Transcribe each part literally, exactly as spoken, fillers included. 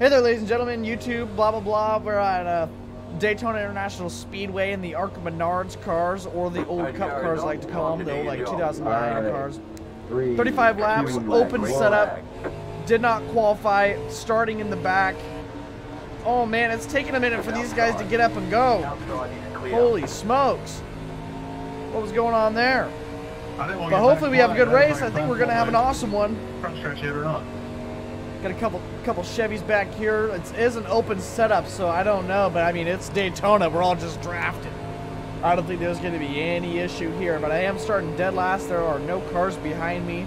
Hey there, ladies and gentlemen, YouTube, blah, blah, blah. We're at uh, Daytona International Speedway in the ARCA Menards cars, or the old cup cars, I like to call them, the old, like, two thousand nine cars. thirty-five laps, open setup, did not qualify, starting in the back. Oh, man, it's taking a minute for these guys to get up and go. Holy smokes. What was going on there? But hopefully we have a good race. I think we're going to have an awesome one. Front stretch hit or not. Got a couple couple Chevys back here. It is an open setup, so I don't know, but I mean, it's Daytona. We're all just drafted. I don't think there's going to be any issue here, but I am starting dead last. There are no cars behind me.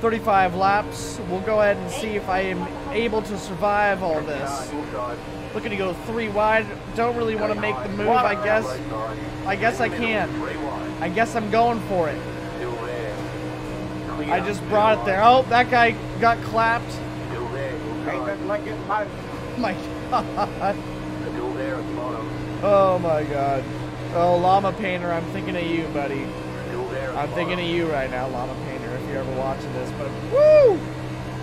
thirty-five laps. We'll go ahead and see if I am able to survive all this. Looking to go three wide. Don't really want to make the move, I guess. I guess I can. I guess I'm going for it. I just brought it there. Oh, that guy got clapped. My God. Oh my God. Oh, Llama Painter, I'm thinking of you, buddy. I'm thinking of you right now, Llama Painter, if you're ever watching this. But woo!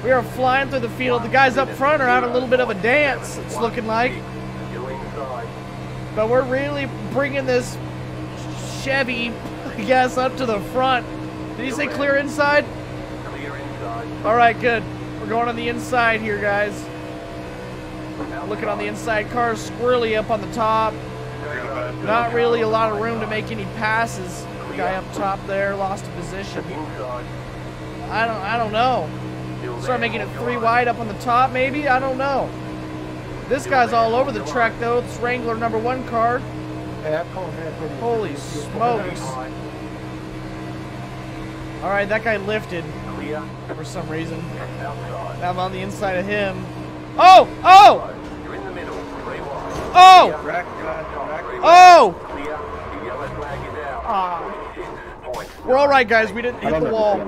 We are flying through the field. The guys up front are having a little bit of a dance, it's looking like. But we're really bringing this Chevy, I guess, up to the front. Did he say clear inside? Clear inside. All right, good. We're going on the inside here, guys. Looking on the inside, cars squirrely up on the top. Not really a lot of room to make any passes. The guy up top there lost a position. I don't, I don't know. Start making it three wide up on the top, maybe? I don't know. This guy's all over the track, though. It's Wrangler number one car. Holy smokes. All right, that guy lifted. For some reason. I'm on the inside of him. Oh! Oh! Oh! Oh! Ah. We're alright, guys. We didn't hit the wall.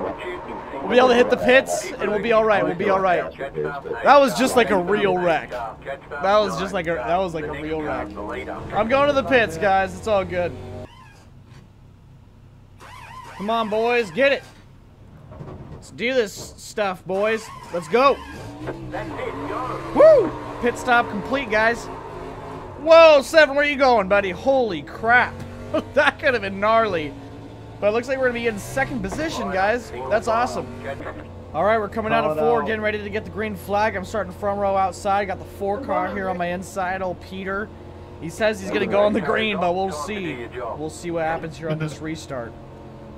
We'll be able to hit the pits, and we'll be alright. We'll be alright. That was just like a real wreck. That was just like a, that was like a real wreck. I'm going to the pits, guys. It's all good. Come on, boys. Get it. Let's do this stuff, boys. Let's go. Woo! Pit stop complete, guys. Whoa, Seven, where are you going, buddy? Holy crap. That could have been gnarly. But it looks like we're going to be in second position, guys. That's awesome. All right, we're coming out of four, getting ready to get the green flag. I'm starting front row outside. Got the four car here on my inside, old Peter. He says he's going to go on the green, but we'll see. We'll see what happens here on this restart.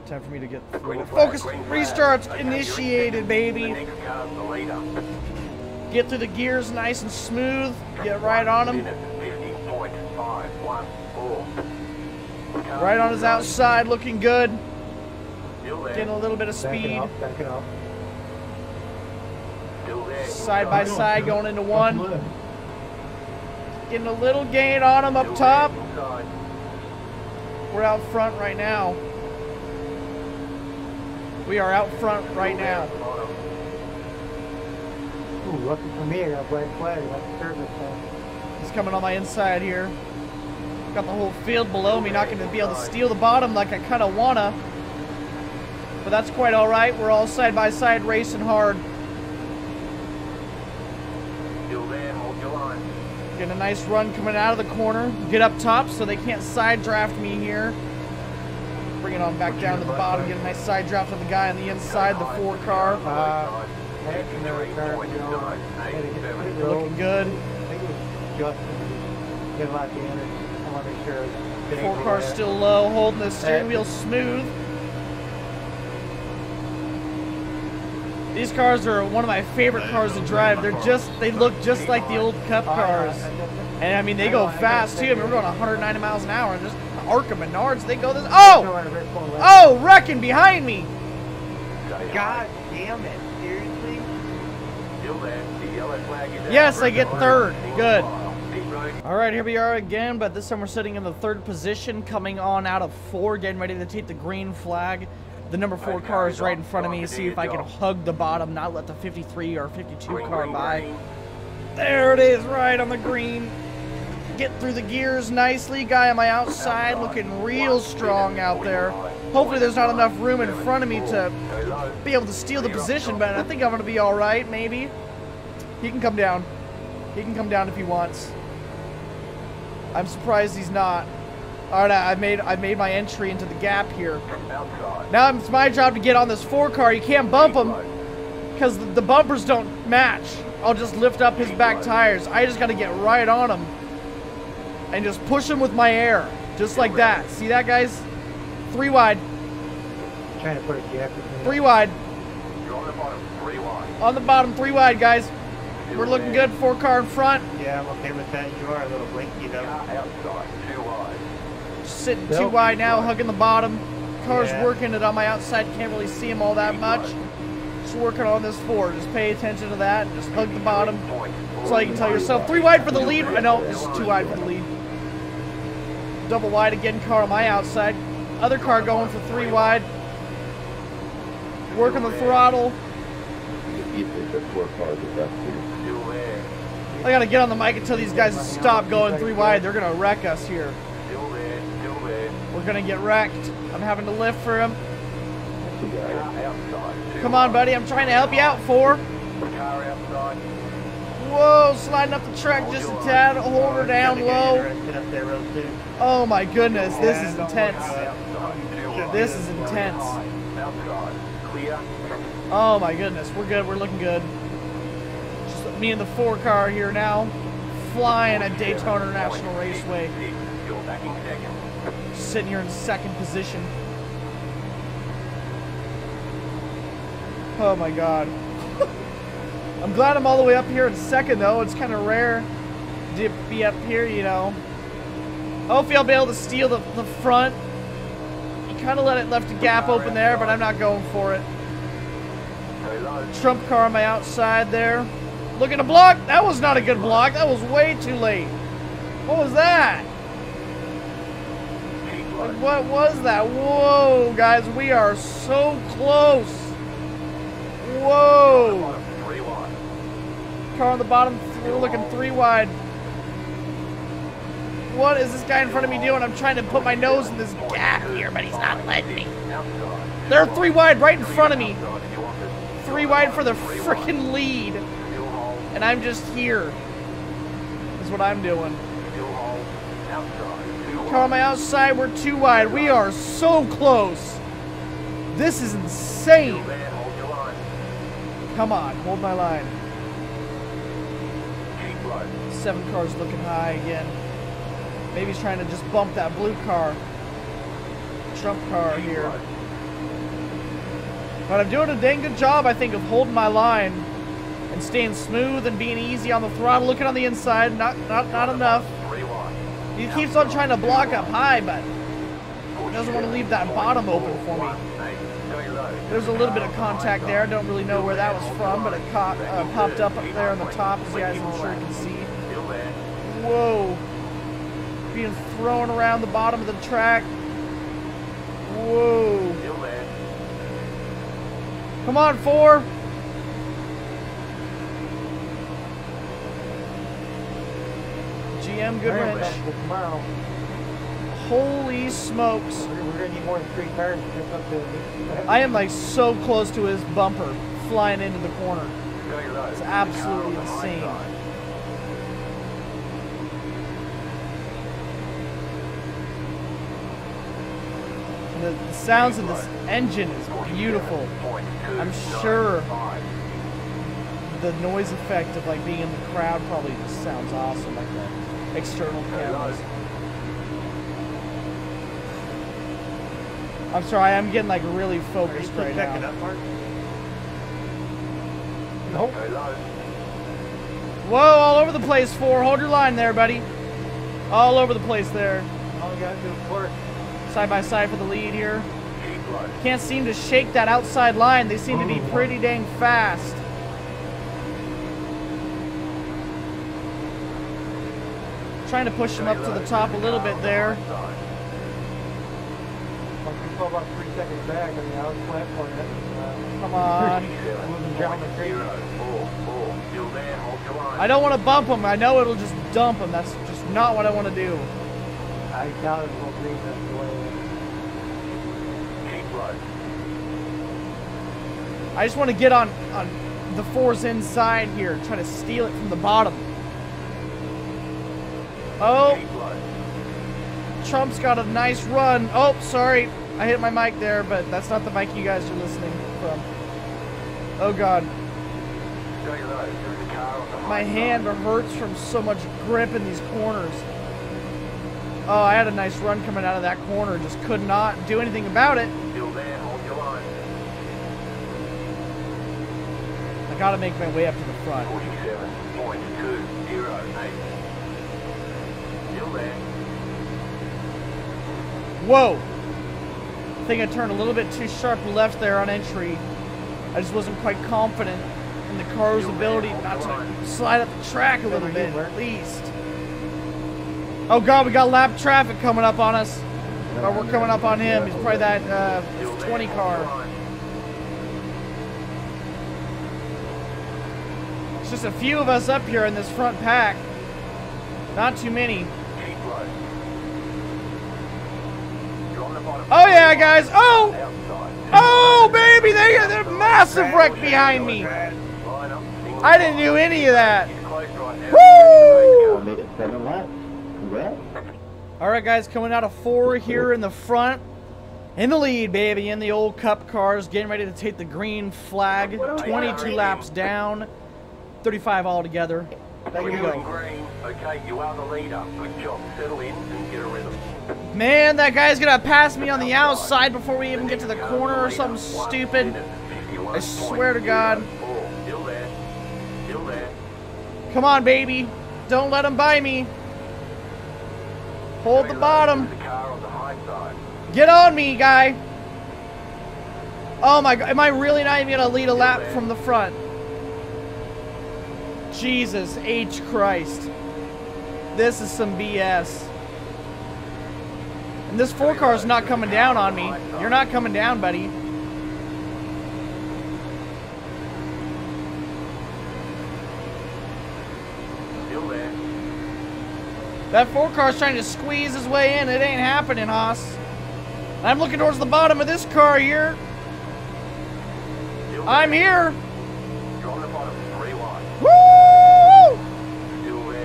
Time for me to get focused. Restarts initiated, baby. Get through the gears nice and smooth. Get right on him. Right on his outside, looking good. Getting a little bit of speed. Side by side, going into one. Getting a little gain on him up top. We're out front right now. We are out front right now. Ooh, lucky for me, I got a black flag. He's coming on my inside here. Got the whole field below me, not going to be able to steal the bottom like I kind of wanna. But that's quite all right. We're all side by side racing hard. Getting a nice run coming out of the corner. Get up top so they can't side draft me here. Bring it on back down to the bottom, get a nice side draft of the guy on the inside, the four car. Uh, looking good. Four car still low, holding the steering wheel smooth. These cars are one of my favorite cars to drive. They're just, they look just like the old Cup cars. And I mean, they go fast too. I mean, we're going one hundred ninety miles an hour. And just ARCA Menards, they go this. Oh! Oh, wrecking behind me! God damn it, seriously? Yes, I get third. Good. Alright, here we are again, but this time we're sitting in the third position, coming on out of four, getting ready to take the green flag. The number four car is right in front of me. See if I can hug the bottom, not let the fifty-three or fifty-two car by. There it is, right on the green. Get through the gears nicely. Guy on my outside looking real strong out there. Hopefully there's not enough room in front of me to be able to steal the position, but I think I'm going to be all right, maybe. He can come down. He can come down if he wants. I'm surprised he's not. All right, I've made I've made my entry into the gap here. Now it's my job to get on this four car. You can't bump him because the bumpers don't match. I'll just lift up his back tires. I just got to get right on him and just push him with my air, just like that. See that, guys? Three wide. Trying to put a gap. Three wide. You're on the bottom three wide. On the bottom three wide, guys. We're looking good. Four car in front. Yeah, I'm okay with that. You are a little blinky though. Outside, too wide. Sitting too wide now, hugging the bottom. Car's yeah. working it on my outside. Can't really see him all that much. Just working on this four. Just pay attention to that. Just hug the bottom. That's all you can tell yourself. Three wide for the lead. I know it's too wide for the lead. Double wide again. Car on my outside. Other car going for three wide. Working the throttle. I gotta get on the mic and tell these guys to stop going three wide. They're gonna wreck us here. We're gonna get wrecked. I'm having to lift for him. Come on, buddy. I'm trying to help you out. Four. Whoa, sliding up the track just a tad. Hold her down low. Oh my goodness, this is intense. This is intense. Oh my goodness, we're good. We're looking good. Just me and the four car here now, flying at Daytona International Raceway. Sitting here in second position. Oh my god. I'm glad I'm all the way up here in second though. It's kind of rare to be up here, you know. Hopefully I'll be able to steal the, the front. You kind of let it left a gap open there, but I'm not going for it. Trump car on my outside there. Look at the block. That was not a good block. That was way too late. What was that? Like, what was that? Whoa, guys, we are so close. Whoa. Car on the bottom. We're looking three wide. What is this guy in front of me doing? I'm trying to put my nose in this gap here, but he's not letting me. They're three wide right in front of me. Three wide for the freaking lead. And I'm just here. That's what I'm doing. Car on my outside. We're two wide. We are so close. This is insane. Come on. Hold my line. Seven cars looking high again. Maybe he's trying to just bump that blue car. Trump car here. But I'm doing a dang good job, I think, of holding my line and staying smooth and being easy on the throttle. Looking on the inside, not not not enough. He keeps on trying to block up high, but he doesn't want to leave that bottom open for me. There's a little bit of contact there. I don't really know where that was from, but it caught, uh, popped up up there on the top, as you guys I'm sure can see. Whoa. Being thrown around the bottom of the track. Whoa. Come on, four. G M Goodrich. Holy smokes. We're going to need more than three tires to jump up to. I am like so close to his bumper flying into the corner. It's absolutely insane. The, the sounds of this engine is beautiful. I'm sure the noise effect of like being in the crowd probably just sounds awesome, like the external cameras. I'm sorry, I'm getting like really focused right now. Nope. Whoa, all over the place, four. Hold your line there, buddy. All over the place there. All we gotta do is work. Side by side for the lead here. Can't seem to shake that outside line. They seem to be pretty dang fast. Trying to push them up to the top a little bit there. Come on. I don't want to bump them. I know it'll just dump them. That's just not what I want to do. I doubt it will be that way. I just want to get on, on the fours inside here, try to steal it from the bottom. Oh, Trump's got a nice run. Oh, sorry, I hit my mic there, but that's not the mic you guys are listening from. Oh God, my hand hurts from so much grip in these corners. Oh, I had a nice run coming out of that corner, just could not do anything about it. I gotta make my way up to the front. Whoa! I think I turned a little bit too sharp left there on entry. I just wasn't quite confident in the car's ability not to slide up the track a little bit, at least. Oh God, we got lap traffic coming up on us. Or we're coming up on him. He's probably that uh, twenty car. It's just a few of us up here in this front pack. Not too many. Oh yeah, guys! Oh! Oh baby! They got a massive wreck behind me! I didn't do any of that! Woo! Alright guys, coming out of four here in the front. In the lead, baby, in the old cup cars, getting ready to take the green flag. twenty-two laps down. thirty-five altogether. There you go. Okay, you are the leader. Good job. Settle in and get a rhythm. Man, that guy's gonna pass me on the outside before we even get to the corner or something stupid. I swear to God. Come on, baby. Don't let him by me. Hold the bottom. Get on me, guy. Oh my God. Am I really not even gonna lead a lap from the front? Jesus H. Christ. This is some B S. And this four car is not coming down on me. You're not coming down, buddy. That four car is trying to squeeze his way in. It ain't happening, Haas. I'm looking towards the bottom of this car here. I'm here.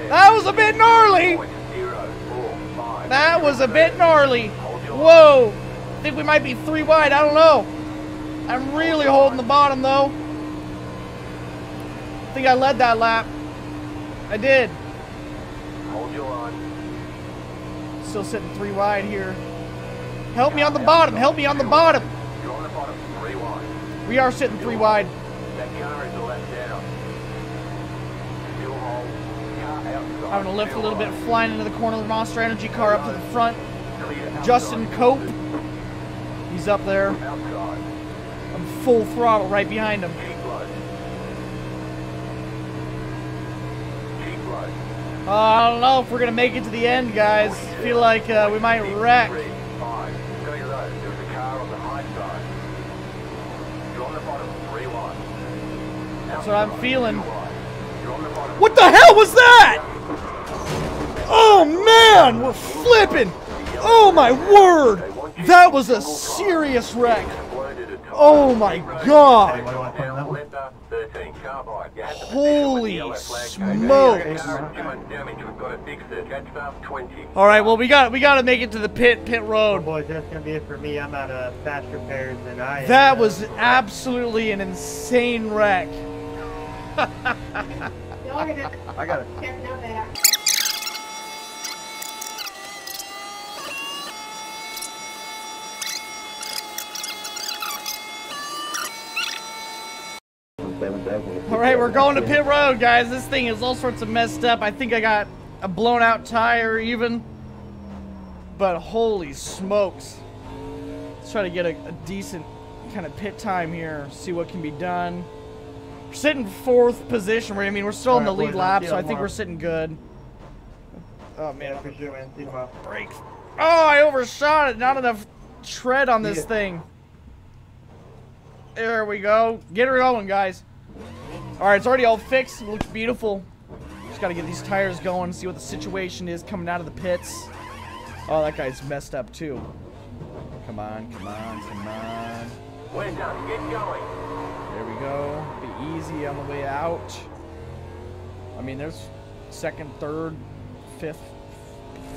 That was a bit gnarly! That was a bit gnarly! Whoa! I think we might be three wide, I don't know! I'm really holding the bottom though. I think I led that lap. I did. Still sitting three wide here. Help me on the bottom! Help me on the bottom! We are sitting three wide. I'm going to lift a little bit, flying into the corner of the Monster Energy car up to the front. Justin Cope. He's up there. I'm full throttle right behind him. Uh, I don't know if we're going to make it to the end, guys. I feel like uh, we might wreck. That's what I'm feeling. What the hell was that? Oh man, we're flipping! Oh my word! That was a serious wreck! Oh my God! Holy smokes! Alright, well we got we gotta make it to the pit pit road. Boys, that's gonna be it for me. I'm out of fast repairs than I am. That was absolutely an insane wreck. I got it. Alright, we're going to pit road, guys. This thing is all sorts of messed up. I think I got a blown out tire even. But holy smokes. Let's try to get a, a decent kind of pit time here. See what can be done. We're sitting fourth position. I mean, we're still in the lead lap, so I think we're sitting good. Oh man, for sure, man. Brakes. Oh, I overshot it. Not enough tread on this thing. There we go. Get her going, guys. Alright, it's already all fixed. It looks beautiful. Just gotta get these tires going, see what the situation is coming out of the pits. Oh, that guy's messed up too. Come on, come on, come on. We're done. Get going. There we go. Be easy on the way out. I mean, there's second, third, fifth,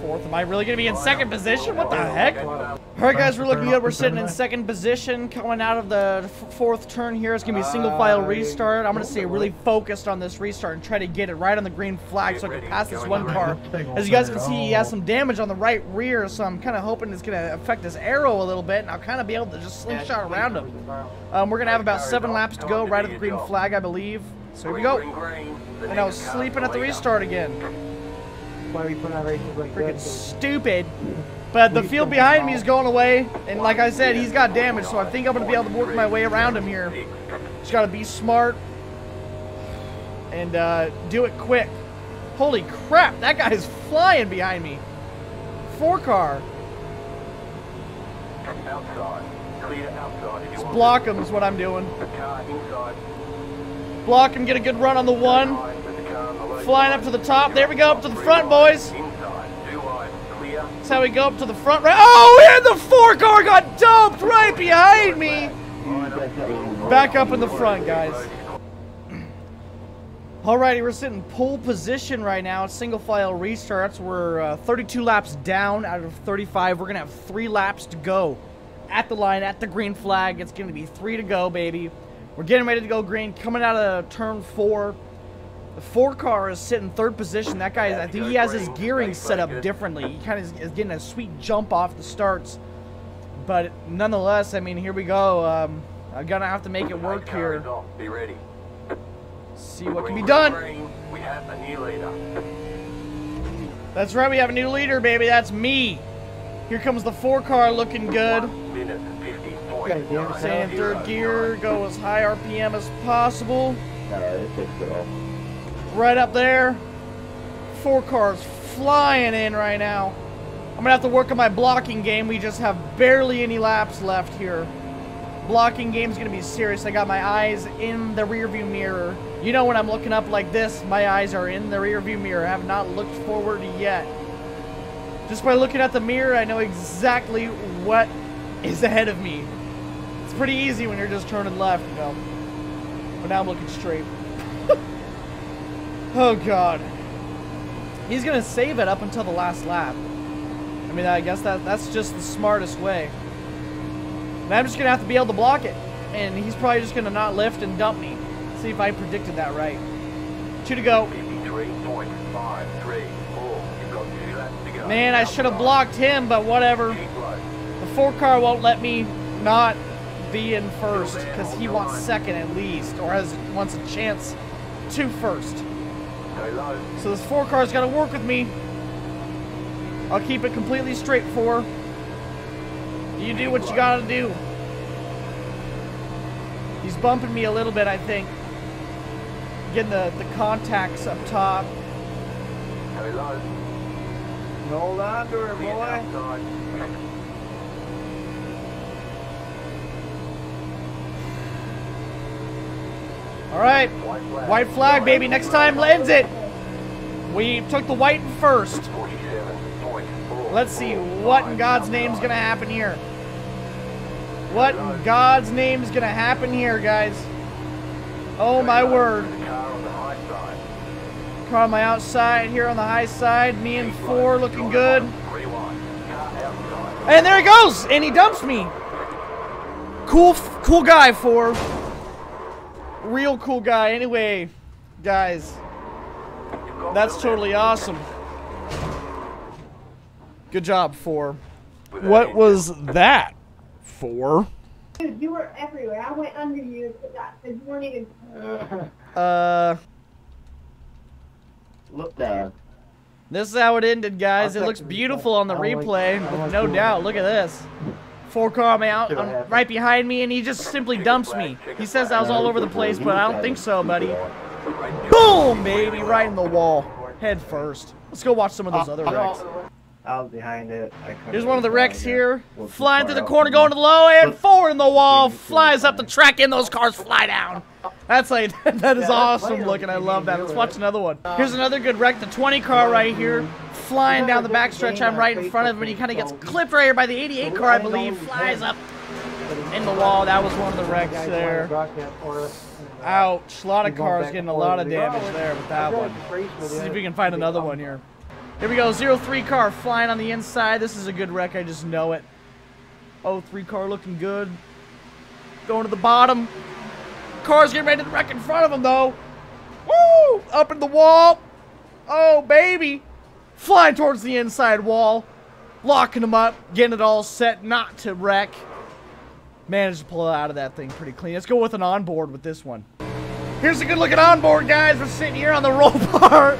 fourth. Am I really going to be in second position? What the heck? All right, guys, we're looking good. We're sitting in second position coming out of the fourth turn here. It's going to be a single file restart. I'm going to stay really focused on this restart and try to get it right on the green flag so I can pass this one car. As you guys can see, he has some damage on the right rear, so I'm kind of hoping it's going to affect his arrow a little bit, and I'll kind of be able to just slingshot around him. Um, we're going to have about seven laps to go right at the green flag, I believe. So here we go. And I was sleeping at the restart again. Why we put on freaking stupid, but the field behind me is going away, and like I said, he's got damage, so I think I'm gonna be able to work my way around him here. Just gotta be smart and uh, do it quick. Holy crap, that guy is flying behind me. Four car. Just block him is what I'm doing. Block him, get a good run on the one. Flying up to the top. There we go, up to the front, boys. That's how we go up to the front. Right. Oh, and the four car got dumped right behind me. Back up in the front, guys. Alrighty, we're sitting pole position right now. Single file restarts. We're uh, thirty-two laps down out of thirty-five. We're gonna have three laps to go at the line, at the green flag. It's gonna be three to go, baby. We're getting ready to go green. Coming out of turn four. The four car is sitting third position. That guy, I think he has his gearing set up differently. He kind of is getting a sweet jump off the starts. But nonetheless, I mean, here we go. Um, I'm going to have to make it work here. Be ready. See what can be done. We have a new leader. That's right, we have a new leader, baby. That's me. Here comes the four car looking good. Stay in third gear. Go as high R P M as possible. Right up there. Four cars flying in right now. I'm gonna have to work on my blocking game. We just have barely any laps left here. Blocking game's gonna be serious. I got my eyes in the rearview mirror. You know, when I'm looking up like this, my eyes are in the rearview mirror. I have not looked forward yet. Just by looking at the mirror, I know exactly what is ahead of me. It's pretty easy when you're just turning left, you know. But now I'm looking straight. Oh god, he's gonna save it up until the last lap. I mean, I guess that that's just the smartest way. And I'm just gonna have to be able to block it, and he's probably just gonna not lift and dump me. Let's see if I predicted that right. Two to go. Man, I should have blocked him, but whatever. The four car won't let me not be in first because he wants second at least, or has wants a chance to first. So this four car's got to work with me. I'll keep it completely straight for. You do what you got to do. He's bumping me a little bit, I think. Getting the, the contacts up top. Hold on to her, boy. All right, white flag, baby. Next time, lens it. We took the white first. Let's see what in God's name is gonna happen here. What in God's name is gonna happen here, guys? Oh my word! Car on my outside here on the high side. Me and four looking good. And there he goes, and he dumps me. Cool, cool guy, four. Real cool guy. Anyway, guys, that's totally awesome. Good job, four. What was that, four? Dude, you were everywhere. I went under you, but that you weren't even. Uh. Look there. This is how it ended, guys. It looks beautiful on the replay, no doubt. Look at this. Four car out um, right behind me, and he just simply dumps me. He says I was all over the place, but I don't think so, buddy. Boom, baby, right in the wall, head first. Let's go watch some of those other wrecks. I was behind it. Here's one of the wrecks here, flying through the corner, going to the low, and four in the wall, flies up the track, and those cars fly down. That's like that is awesome looking. I love that. Let's watch another one. Here's another good wreck. The twenty car right here. Flying down the backstretch, I'm right in front of him, and he kind of gets clipped right here by the eighty-eight car, I believe. Flies up in the wall. That was one of the wrecks there. Ouch! A lot of cars getting a lot of damage there with that one. Let's see if we can find another one here. Here we go, zero three car flying on the inside. This is a good wreck, I just know it. oh three car looking good. Going to the bottom. Car's getting ready to wreck in front of him, though. Woo! Up in the wall. Oh, baby. Flying towards the inside wall. Locking him up. Getting it all set not to wreck. Managed to pull out of that thing pretty clean. Let's go with an onboard with this one. Here's a good looking onboard, guys. We're sitting here on the roll bar.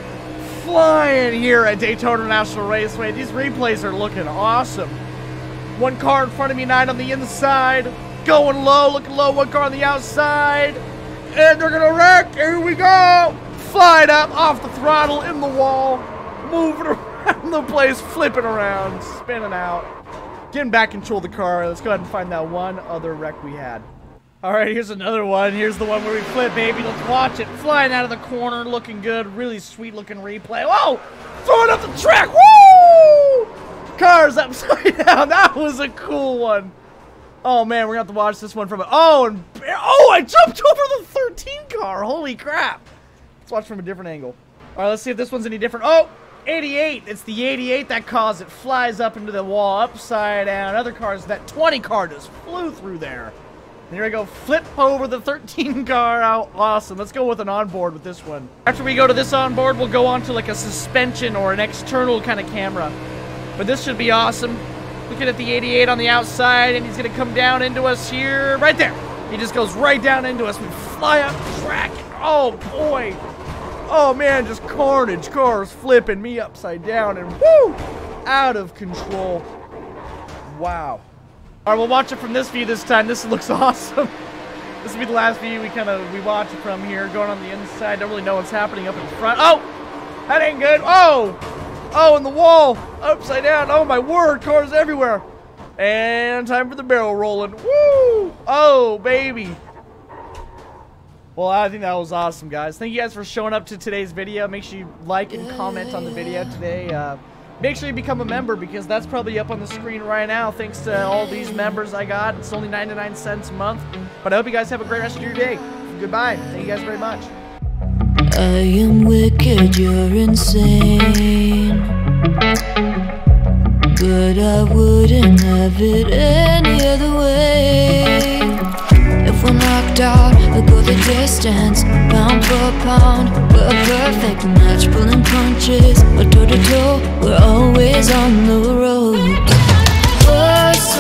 Flying here at Daytona International Raceway. These replays are looking awesome. One car in front of me, nine on the inside. Going low, looking low, one car on the outside. And they're gonna wreck, here we go! Flying up, off the throttle, in the wall. Moving around the place, flipping around, spinning out. Getting back control of the car. Let's go ahead and find that one other wreck we had. Alright, here's another one. Here's the one where we flip, baby. Let's watch it. Flying out of the corner, looking good. Really sweet looking replay. Whoa! Throwing up the track! Woo! Cars upside down. That was a cool one. Oh man, we're gonna have to watch this one from a oh and oh I jumped over the thirteen car. Holy crap. Let's watch from a different angle. Alright, let's see if this one's any different. Oh! eighty-eight. It's the eighty-eight that caused it. Flies up into the wall, upside down. Other cars, that twenty car just flew through there. And here I go, flip over the thirteen car. How awesome. Let's go with an onboard with this one. After we go to this onboard, we'll go on to like a suspension or an external kind of camera. But this should be awesome. Looking at the eighty-eight on the outside, and he's going to come down into us here. Right there. He just goes right down into us. We fly up track. Oh, boy. Oh, man, just carnage. Cars flipping me upside down, and woo! Out of control. Wow. All right, we'll watch it from this view this time. This looks awesome. This will be the last view we kind of we watch it from here. Going on the inside. Don't really know what's happening up in front. Oh, that ain't good. Oh, oh, and the wall upside down. Oh my word, cars everywhere. And time for the barrel rolling. Woo! Oh baby. Well, I think that was awesome, guys. Thank you guys for showing up to today's video. Make sure you like and comment on the video today. Uh, Make sure you become a member because that's probably up on the screen right now. Thanks to all these members I got. It's only ninety-nine cents a month. But I hope you guys have a great rest of your day. Goodbye. Thank you guys very much. I am wicked, you're insane. But I wouldn't have it any other way. If we're knocked out, we'll go the distance. Pound for pound, we're a perfect match. Pulling punches, we're toe to toe. We're always on the road.